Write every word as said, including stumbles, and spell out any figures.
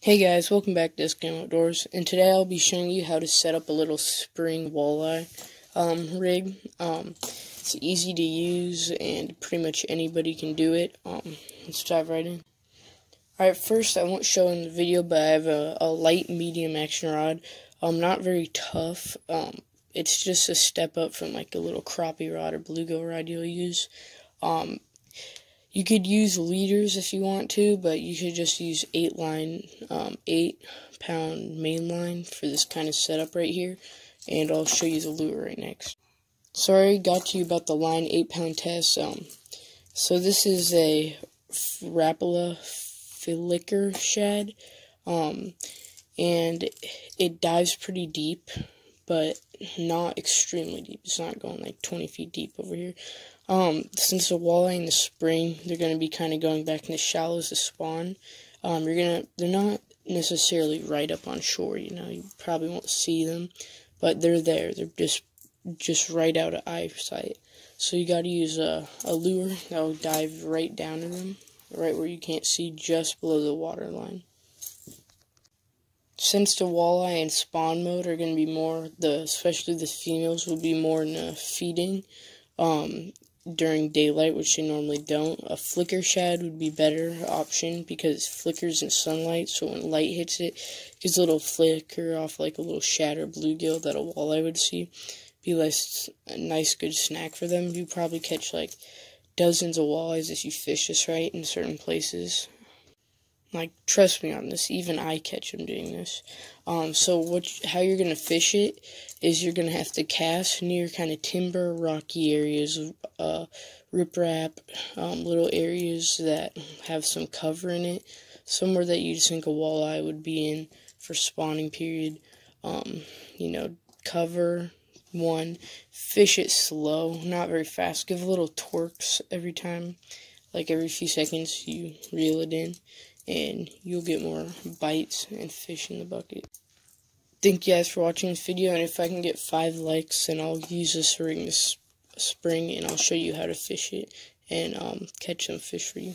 Hey guys, welcome back to This Game Outdoors, and today I'll be showing you how to set up a little spring walleye um, rig. Um, it's easy to use, and pretty much anybody can do it. Um, let's dive right in. Alright, first, I won't show in the video, but I have a, a light medium action rod. Um, not very tough. Um, it's just a step up from like a little crappie rod or bluegill rod you'll use. Um, You could use leaders if you want to, but you should just use eight line, um, eight pound main line for this kind of setup right here. And I'll show you the lure right next. Sorry, got to you about the line eight pound test. Um, so this is a Rapala Flicker Shad, um, and it dives pretty deep, but not extremely deep. It's not going like twenty feet deep over here. Um, since the walleye in the spring, they're going to be kind of going back in the shallows to spawn. Um, you're gonna, they're not necessarily right up on shore, you know, you probably won't see them, but they're there. They're just, just right out of eyesight. So you got to use a, a lure that will dive right down to them, right where you can't see, just below the water line. Since the walleye and spawn mode are going to be more, the especially the females will be more in the feeding um, during daylight, which they normally don't. A flicker shad would be better option because it flickers in sunlight, so when light hits it, it gives a little flicker off like a little shad or bluegill that a walleye would see. Be less, a nice good snack for them. You probably catch like dozens of walleyes if you fish this right in certain places. Like, trust me on this, even I catch them doing this. Um, so what, how you're going to fish it is you're going to have to cast near kind of timber, rocky areas, uh, riprap, um, little areas that have some cover in it, somewhere that you'd think a walleye would be in for spawning period. Um, you know, cover, one, fish it slow, not very fast, give little torques every time, like every few seconds you reel it in. And you'll get more bites and fish in the bucket. Thank you guys for watching this video, and if I can get five likes, then I'll use this rig this spring, and I'll show you how to fish it and um, catch some fish for you.